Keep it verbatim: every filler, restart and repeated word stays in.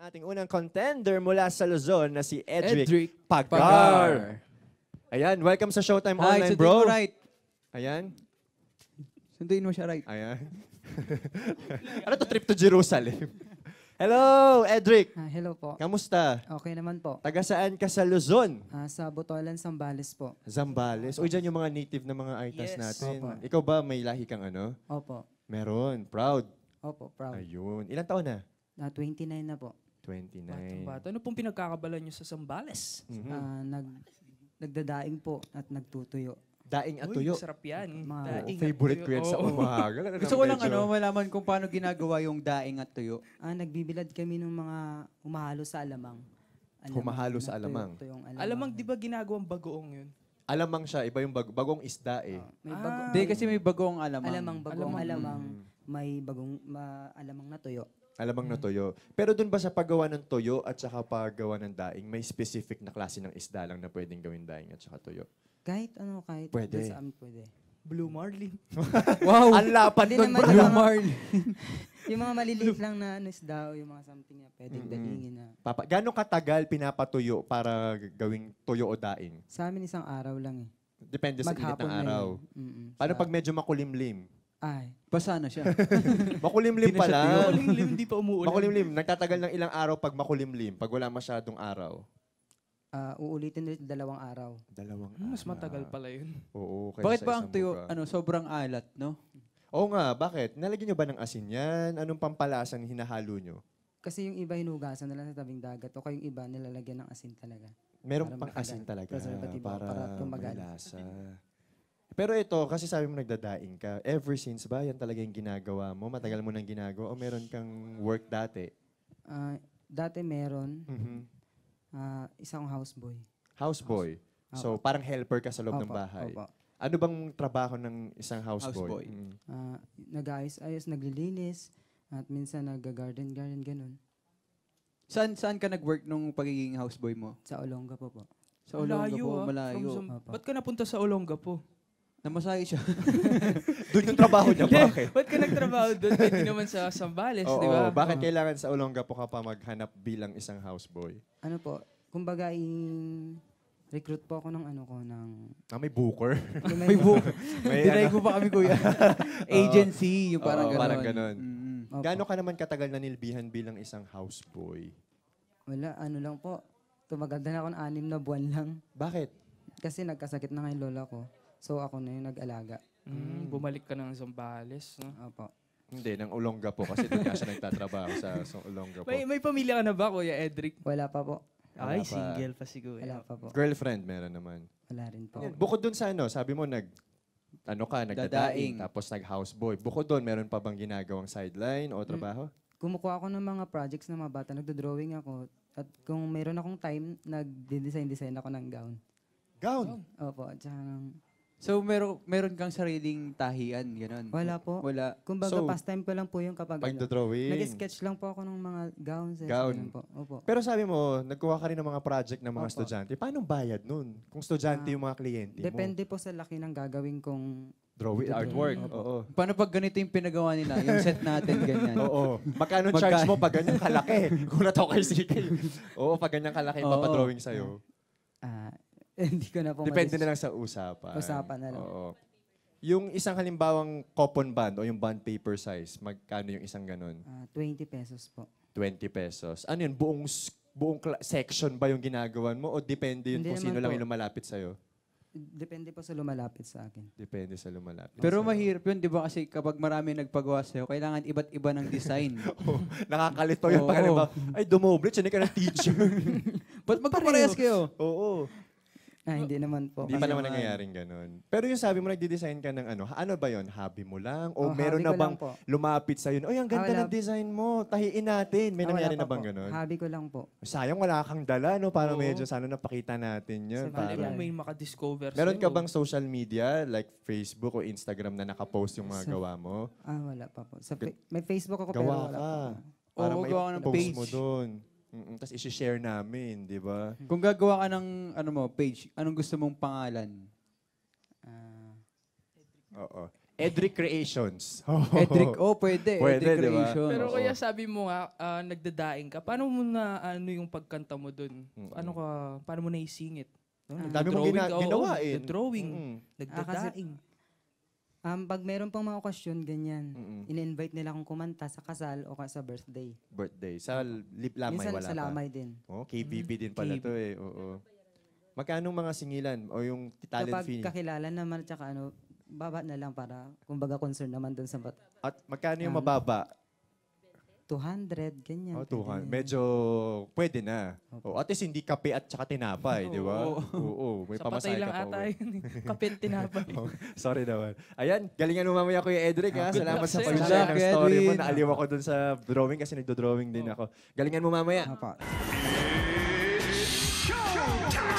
Ang ating unang contender mula sa Luzon na si Edrick, Edrick Pagar. Pagar. Ayan, welcome sa Showtime Hi, Online, bro. Hi, sunduin right. Ayan. Sunduin mo siya right. Ayan. Ano to, trip to Jerusalem? Hello, Edrick. Uh, hello po. Kamusta? Okay naman po. Taga saan ka sa Luzon? Uh, sa Botolan, Zambales po. Zambales. Uy, dyan yung mga native na mga Aitas yes. natin. Opo. Ikaw ba may lahi kang ano? Opo. Meron. Proud. Opo, proud. Ayun. Ilang taon na? Uh, twenty-nine na po. twenty-nine. Batong bato. Ano pong pinagkakabalan nyo sa Zambales? Mm -hmm. uh, nag, nagdadaing po at nagtutuyo. Daing at tuyo. Uy, sarap yan. Daing favorite ko yan sa umaga. Gusto ko lang ano, malaman kung paano ginagawa yung daing at tuyo. Ah, nagbibilad kami ng mga humahalo sa alamang. alamang humahalo sa alamang. Tuyong, tuyong alamang. Alamang, di ba ginagawang bagoong yun? Alamang siya, iba yung bag bagong isda eh. Ah, may bago ah. Di kasi may bagoong alamang. Alamang, bagong alamang. alamang. Hmm. May bagong ma alamang na tuyo. Alamang na toyo. Pero dun ba sa paggawa ng toyo at saka paggawa ng daing, may specific na klase ng isda lang na pwedeng gawin daing at saka toyo? Kahit ano, kahit pwede. Saan pwede. Blue marlin. Wow! Ang lapan nun, bro. Blue marlin. Yung mga maliliit lang na ano isda o yung mga something na pwedeng mm -hmm. daingin na. Papa, gano'ng katagal pinapatuyo para gawing toyo o daing? Sa amin isang araw lang eh. Depende sa init ng araw. Mm -hmm. Paano pag medyo makulimlim? Ay, basa na siya. Makulimlim pa lang. Makulimlim, di pa umuulan. Makulimlim. Nagtatagal ng ilang araw pag makulimlim, pag wala masyadong araw. Uh, uulitin ulit dalawang araw. Dalawang hmm, araw. Mas matagal pala yun. Oo. Bakit ba ang tuyo, ano, sobrang alat, no? Oo nga, bakit? Nalagyan nyo ba ng asin yan? Anong pampalasang hinahalo nyo? Kasi yung iba hinugasan nila sa tabing dagat o kayong iba nilalagyan ng asin talaga. Merong pang asin talaga. Para malasa. Pero ito, kasi sabi mo nagdadaing ka, ever since ba, yan talaga yung ginagawa mo? Matagal mo nang ginagawa? O meron kang work dati? Uh, dati meron. Mm-hmm. uh, isang houseboy. Houseboy? House. So opa. Parang helper ka sa loob opa. ng bahay. Opa. Ano bang trabaho ng isang houseboy? Houseboy. Mm-hmm. uh, nag-ayos-ayos, naglilinis, at minsan nag-garden-garden, ganun. Saan, saan ka nag-work nung pagiging houseboy mo? Sa Olongapo po. Sa Olongapo, malayo. From, from, ba't ka napunta sa Olongapo? Namasahe siya. Doon yung trabaho niya, bakit? Ba't ka nagtrabaho doon? Hindi naman sa Zambales, di ba? Bakit oh. kailangan sa Olongapo ka pa maghanap bilang isang houseboy? Ano po, kumbaga i-recruit po ako ng ano ko, ng... Ah, may booker? may booker. Dinay ko pa kami, kuya. Agency, yung parang oh, ganun. Parang ganun. Mm. Oh, Gano'n ka naman katagal na nilbihan bilang isang houseboy? Wala, ano lang po. Tumagal na ako ng anim na buwan lang. Bakit? Kasi nagkasakit na ngayon lola ko. So, ako na yung nag-alaga. Mm, bumalik ka ng Zambales, no? Opo. Hindi, ng Olongapo kasi doon nga siya nagtatrabaho sa, sa Olongapo. May, may pamilya ka na ba, Kuya Edrick? Wala pa po. Ay, pa. Single pa siguro. Wala pa po. Girlfriend, meron naman. Wala rin po. Bukod doon sa ano, sabi mo, nag, ano ka, nagdadaing, tapos nag-houseboy. Bukod doon, meron pa bang ginagawang sideline o trabaho? Hmm. Kumukuha ako ng mga projects na mga bata. Nagdodrawing ako. At kung meron akong time, nag-design-design ako ng gown. Gown? Oh. Opo, at saka ng... So, meron, meron kang sariling tahian, gano'n? Wala po. Wala. Kumbaga, so, pastime ko lang po yung kapag... Pagdodrawing. Nag-sketch lang po ako ng mga gowns. Eh, gown. Po. Opo. Pero sabi mo, nagkuha ka rin ng mga project ng mga Opo. estudyante. Paano bayad nun? Kung estudyante uh, yung mga kliyente mo? Depende po sa laki ng gagawin kong... Drawing, artwork. Oo. Paano pag ganito yung pinagawa nila? Yung set natin, ganyan. Oo. Magkano charge mo pag ganyan kalaki? Kung nataw kayo sige. Oo, pag ganyan kalaki, papadrawing sa'yo. Ah... Hindi ko na po malis. Depende na lang sa usapan. Usapan na lang. Oo. Yung isang halimbawang coupon bond o yung bond paper size, magkano yung isang ganun? Uh, twenty pesos po. twenty pesos. Ano yun? Buong, buong section ba yung ginagawan mo? O depende yun Hindi kung sino po. lang yung lumalapit sa'yo? Depende po sa lumalapit sa akin. Depende sa lumalapit. Pero mahirap yun, di ba? Kasi kapag marami nagpagawa sa'yo, kailangan iba't iba ng design. oh, nakakalito yun. Oh, Pagka oh. ay dumoble, siya na ka ng teacher. Ba't magpaparehas kayo? Oo. Ah, hindi naman po. Hindi pa naman nangyayaring ganun. Pero yung sabi mo, nagdi-design ka ng ano, ano ba yun? Hobby mo lang? O oh, meron na bang lumapit sa'yo? Oy, ang ganda ah, ng design mo. Tahiin natin. May ah, nangyari na bang po. ganun? Hobby ko lang po. Sayang, wala kang dala, no? Para Oo. medyo sana napakita natin yun. Sa parang, may makadiscover sa'yo. Meron ka bang social media, like Facebook o Instagram na nakapost yung mga sa, gawa mo? Ah, wala pa po. Sa, may Facebook ako gawa pero wala ka. pa. Gawa ka. Gawa ka ng page. Mo dun. Mm-mm, tapos isi-share namin, di ba? Kung gagawa ka ng ano mo, page, anong gusto mong pangalan? Uh, Oo. Edrick Creations. Oh. Edrick, oh, pwede. Pwede, Edrick diba? Creations. Pero kaya sabi mo nga, uh, nagdadaing ka. Paano mo na ano yung pagkanta mo dun? Paano ka, paano mo na isingit? No? Ang dami mong ginawa eh. Drawing, mm -hmm. nagdadaing. Ah, um, pag meron pang mga question, ganyan, mm -hmm. in-invite nila akong kumanta sa kasal o sa birthday. Birthday. Sa lip lamay wala pa. Minsan sa lamay din. Oh, K B B mm -hmm. din pala K B. to eh. Oo, oo. Magkano mga singilan o yung talent fee? Kapag kakilala naman at saka ano, baba na lang para, kumbaga, concern naman dun sa... At magkano yung um, mababa? two hundred, ganyan. Oh, two hundred. Ganyan. Medyo pwede na. Okay. Oh, at least hindi kape at saka tinapay, oh, di ba? Oo, oh, oh, may pamasay ka pa. Sa patay lang ata yun. Kape at tinapay. Oh, sorry naman. Ayan, galingan mo mamaya, Kuya Edrick. Ah, salamat sa pag-share ng story mo. Naaliw ako dun sa drawing kasi nagdo-drawing din oh. ako. Galingan mo mamaya. It's Showtime!